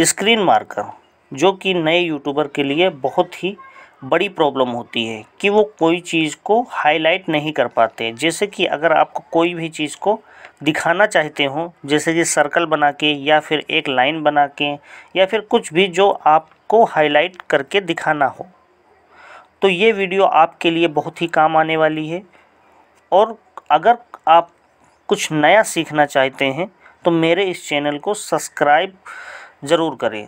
Screen marker जो कि नए यूट्यूबर के लिए बहुत ही बड़ी प्रॉब्लम होती है कि वो कोई चीज़ को हाईलाइट नहीं कर पाते। जैसे कि अगर आपको कोई भी चीज़ को दिखाना चाहते हो, जैसे कि सर्कल बना के या फिर एक लाइन बना के या फिर कुछ भी जो आपको हाईलाइट करके दिखाना हो, तो ये वीडियो आपके लिए बहुत ही काम आने वाली है। और अगर आप कुछ नया सीखना चाहते हैं तो मेरे इस चैनल को सब्सक्राइब ज़रूर करें,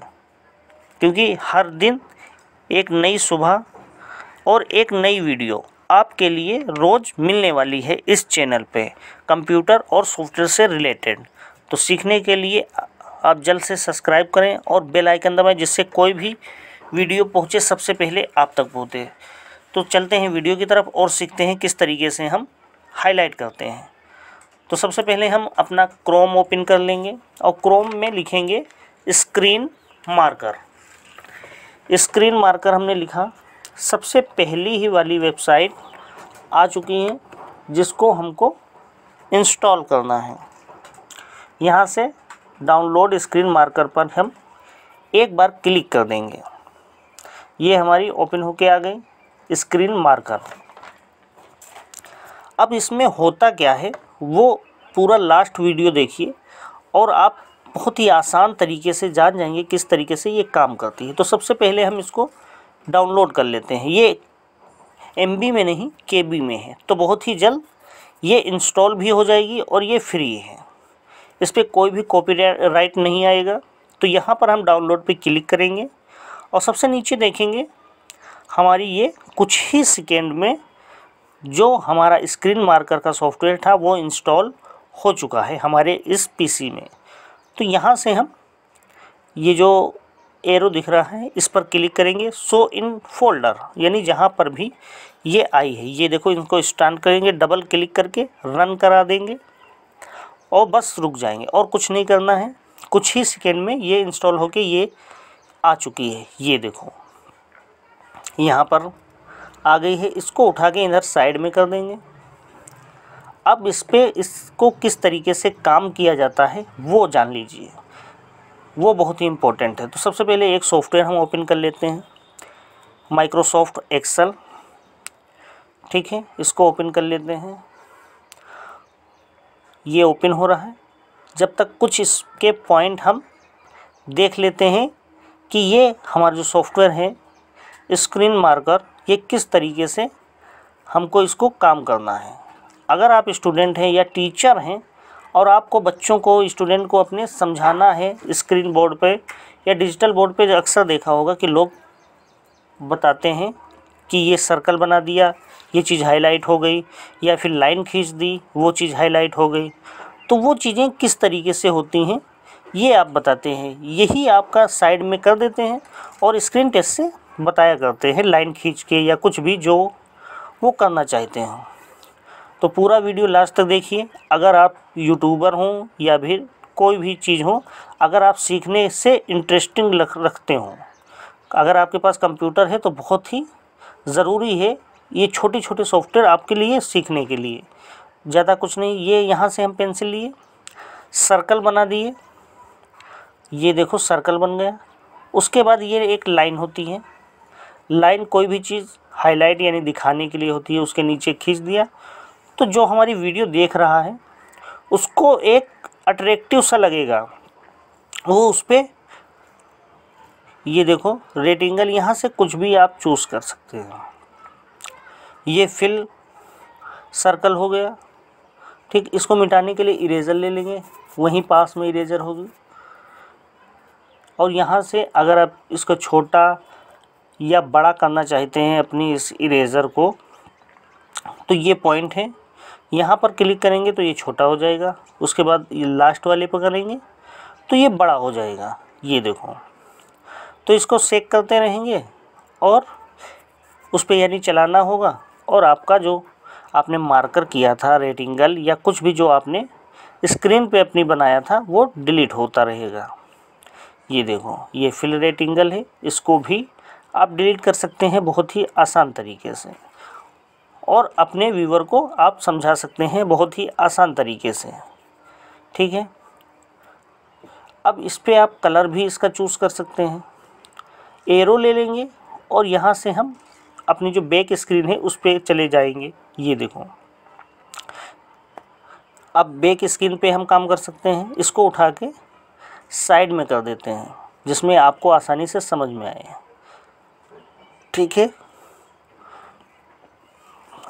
क्योंकि हर दिन एक नई सुबह और एक नई वीडियो आपके लिए रोज़ मिलने वाली है इस चैनल पे, कंप्यूटर और सॉफ्टवेयर से रिलेटेड। तो सीखने के लिए आप जल्द से सब्सक्राइब करें और बेल आइकन दबाएं, जिससे कोई भी वीडियो पहुंचे सबसे पहले आप तक पहुंचे। तो चलते हैं वीडियो की तरफ और सीखते हैं किस तरीके से हम हाईलाइट करते हैं। तो सबसे पहले हम अपना क्रोम ओपन कर लेंगे और क्रोम में लिखेंगे स्क्रीन मार्कर। स्क्रीन मार्कर हमने लिखा, सबसे पहली ही वाली वेबसाइट आ चुकी है जिसको हमको इंस्टॉल करना है। यहाँ से डाउनलोड स्क्रीन मार्कर पर हम एक बार क्लिक कर देंगे। ये हमारी ओपन होके आ गई स्क्रीन मार्कर। अब इसमें होता क्या है वो पूरा लास्ट वीडियो देखिए और आप बहुत ही आसान तरीके से जान जाएंगे किस तरीके से ये काम करती है। तो सबसे पहले हम इसको डाउनलोड कर लेते हैं। ये MB में नहीं KB में है, तो बहुत ही जल्द ये इंस्टॉल भी हो जाएगी और ये फ्री है, इस पर कोई भी कॉपीराइट नहीं आएगा। तो यहाँ पर हम डाउनलोड पे क्लिक करेंगे और सबसे नीचे देखेंगे हमारी ये कुछ ही सेकेंड में जो हमारा स्क्रीन मार्कर का सॉफ्टवेयर था वो इंस्टॉल हो चुका है हमारे इस PC में। तो यहाँ से हम ये जो एरो दिख रहा है इस पर क्लिक करेंगे, शो इन फोल्डर, यानी जहाँ पर भी ये आई है, ये देखो, इनको स्टैंड करेंगे, डबल क्लिक करके रन करा देंगे और बस रुक जाएंगे और कुछ नहीं करना है। कुछ ही सेकेंड में ये इंस्टॉल होके ये आ चुकी है, ये देखो यहाँ पर आ गई है। इसको उठा के इधर साइड में कर देंगे। अब इस पर इसको किस तरीके से काम किया जाता है वो जान लीजिए, वो बहुत ही इम्पोर्टेंट है। तो सबसे पहले एक सॉफ्टवेयर हम ओपन कर लेते हैं, माइक्रोसॉफ्ट एक्सेल, ठीक है, इसको ओपन कर लेते हैं। ये ओपन हो रहा है, जब तक कुछ इसके पॉइंट हम देख लेते हैं कि ये हमारा जो सॉफ्टवेयर है स्क्रीन मार्कर, ये किस तरीके से हमको इसको काम करना है। अगर आप स्टूडेंट हैं या टीचर हैं और आपको बच्चों को, स्टूडेंट को अपने समझाना है, स्क्रीन बोर्ड पे या डिजिटल बोर्ड पे अक्सर देखा होगा कि लोग बताते हैं कि ये सर्कल बना दिया, ये चीज़ हाईलाइट हो गई, या फिर लाइन खींच दी, वो चीज़ हाईलाइट हो गई। तो वो चीज़ें किस तरीके से होती हैं ये आप बताते हैं, यही आपका साइड में कर देते हैं और स्क्रीन टेस्ट से बताया करते हैं लाइन खींच के या कुछ भी जो वो करना चाहते हैं। तो पूरा वीडियो लास्ट तक देखिए। अगर आप यूट्यूबर हों या फिर कोई भी चीज़ हो, अगर आप सीखने से इंटरेस्टिंग रखते हों, अगर आपके पास कंप्यूटर है तो बहुत ही ज़रूरी है ये छोटे छोटे सॉफ्टवेयर आपके लिए सीखने के लिए। ज़्यादा कुछ नहीं, ये यहाँ से हम पेंसिल लिए, सर्कल बना दिए, ये देखो सर्कल बन गया। उसके बाद ये एक लाइन होती है, लाइन कोई भी चीज़ हाईलाइट यानी दिखाने के लिए होती है, उसके नीचे खींच दिया। तो जो हमारी वीडियो देख रहा है उसको एक अट्रैक्टिव सा लगेगा, वो उस पर, ये देखो रेक्टेंगल, यहाँ से कुछ भी आप चूज़ कर सकते हैं। ये फिल सर्कल हो गया, ठीक, इसको मिटाने के लिए इरेज़र ले लेंगे, वहीं पास में इरेज़र होगी। और यहाँ से अगर आप इसको छोटा या बड़ा करना चाहते हैं अपनी इस इरेज़र को, तो ये पॉइंट है, यहाँ पर क्लिक करेंगे तो ये छोटा हो जाएगा, उसके बाद ये लास्ट वाले पर करेंगे तो ये बड़ा हो जाएगा, ये देखो। तो इसको सेक करते रहेंगे और उस पर यानी चलाना होगा और आपका जो आपने मार्कर किया था, रेक्टेंगल या कुछ भी जो आपने स्क्रीन पे अपनी बनाया था, वो डिलीट होता रहेगा। ये देखो ये फिल रेक्टेंगल है, इसको भी आप डिलीट कर सकते हैं बहुत ही आसान तरीके से और अपने व्यूअर को आप समझा सकते हैं बहुत ही आसान तरीके से, ठीक है। अब इस पर आप कलर भी इसका चूज़ कर सकते हैं। एरो ले लेंगे और यहाँ से हम अपनी जो बैक स्क्रीन है उस पर चले जाएंगे। ये देखो अब बैक स्क्रीन पे हम काम कर सकते हैं। इसको उठा के साइड में कर देते हैं जिसमें आपको आसानी से समझ में आए। ठीक है,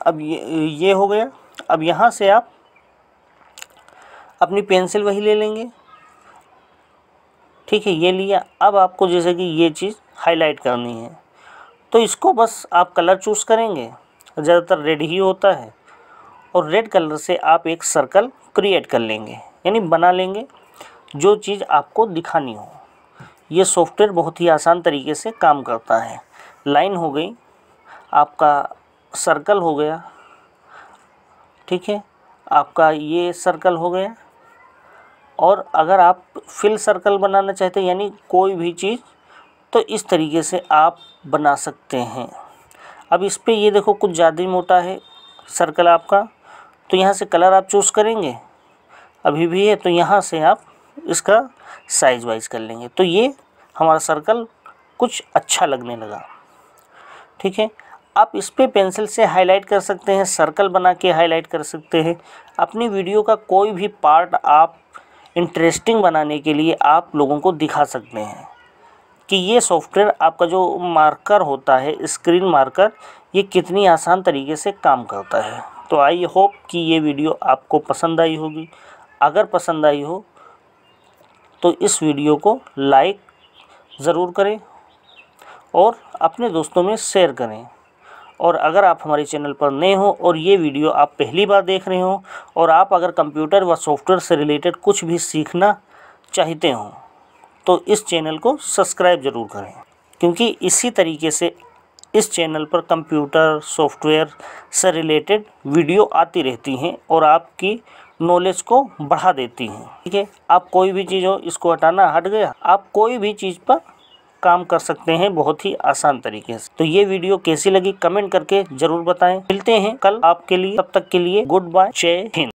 अब ये हो गया। अब यहाँ से आप अपनी पेंसिल वही ले लेंगे। ठीक है, ये लिया। अब आपको जैसे कि ये चीज़ हाईलाइट करनी है तो इसको बस आप कलर चूज़ करेंगे, ज़्यादातर रेड ही होता है, और रेड कलर से आप एक सर्कल क्रिएट कर लेंगे, यानी बना लेंगे जो चीज़ आपको दिखानी हो। ये सॉफ्टवेयर बहुत ही आसान तरीके से काम करता है। लाइन हो गई, आपका सर्कल हो गया, ठीक है, आपका ये सर्कल हो गया। और अगर आप फिल सर्कल बनाना चाहते हैं यानी कोई भी चीज़, तो इस तरीके से आप बना सकते हैं। अब इस पर ये देखो कुछ ज़्यादा ही मोटा है सर्कल आपका, तो यहाँ से कलर आप चूज़ करेंगे, अभी भी है, तो यहाँ से आप इसका साइज़ वाइज कर लेंगे। तो ये हमारा सर्कल कुछ अच्छा लगने लगा। ठीक है, आप इस पर पेंसिल से हाईलाइट कर सकते हैं, सर्कल बना के हाईलाइट कर सकते हैं। अपनी वीडियो का कोई भी पार्ट आप इंटरेस्टिंग बनाने के लिए आप लोगों को दिखा सकते हैं कि ये सॉफ्टवेयर आपका जो मार्कर होता है, स्क्रीन मार्कर, ये कितनी आसान तरीके से काम करता है। तो आई होप कि ये वीडियो आपको पसंद आई होगी। अगर पसंद आई हो तो इस वीडियो को लाइक ज़रूर करें और अपने दोस्तों में शेयर करें। और अगर आप हमारे चैनल पर नए हो और ये वीडियो आप पहली बार देख रहे हो, और आप अगर कंप्यूटर व सॉफ्टवेयर से रिलेटेड कुछ भी सीखना चाहते हो तो इस चैनल को सब्सक्राइब ज़रूर करें, क्योंकि इसी तरीके से इस चैनल पर कंप्यूटर सॉफ्टवेयर से रिलेटेड वीडियो आती रहती हैं और आपकी नॉलेज को बढ़ा देती हैं। ठीक है, आप कोई भी चीज़ हो, इसको हटाना, हट गया, आप कोई भी चीज़ पर काम कर सकते हैं बहुत ही आसान तरीके से। तो ये वीडियो कैसी लगी कमेंट करके ज़रूर बताएं। मिलते हैं कल आपके लिए, तब तक के लिए गुड बाय, जय हिंद।